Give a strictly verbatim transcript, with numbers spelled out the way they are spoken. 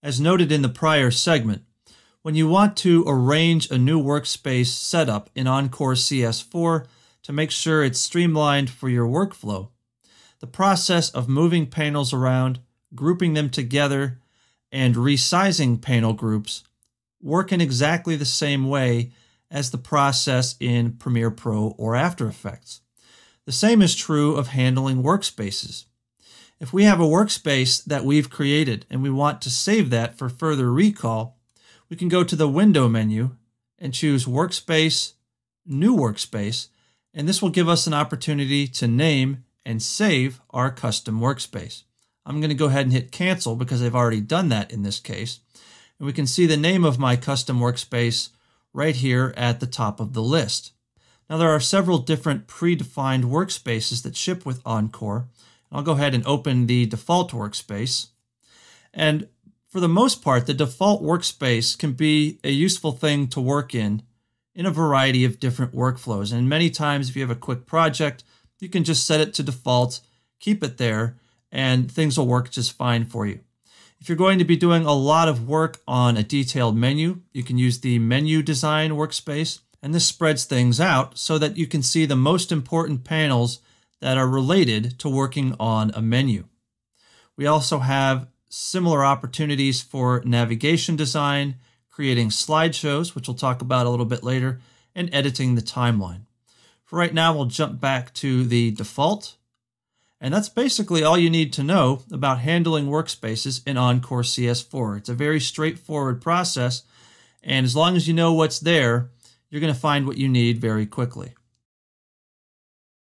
As noted in the prior segment, when you want to arrange a new workspace setup in Encore C S four to make sure it's streamlined for your workflow, the process of moving panels around, grouping them together, and resizing panel groups work in exactly the same way as the process in Premiere Pro or After Effects. The same is true of handling workspaces. If we have a workspace that we've created and we want to save that for further recall, we can go to the Window menu and choose Workspace, New Workspace, and this will give us an opportunity to name and save our custom workspace. I'm going to go ahead and hit Cancel because I've already done that in this case. And we can see the name of my custom workspace right here at the top of the list. Now there are several different predefined workspaces that ship with Encore. I'll go ahead and open the default workspace. And for the most part, the default workspace can be a useful thing to work in, in a variety of different workflows. And many times if you have a quick project, you can just set it to default, keep it there, and things will work just fine for you. If you're going to be doing a lot of work on a detailed menu, you can use the Menu Design workspace, and this spreads things out so that you can see the most important panels that are related to working on a menu. We also have similar opportunities for navigation design, creating slideshows, which we'll talk about a little bit later, and editing the timeline. For right now, we'll jump back to the default. And that's basically all you need to know about handling workspaces in Encore C S four. It's a very straightforward process, and as long as you know what's there, you're going to find what you need very quickly.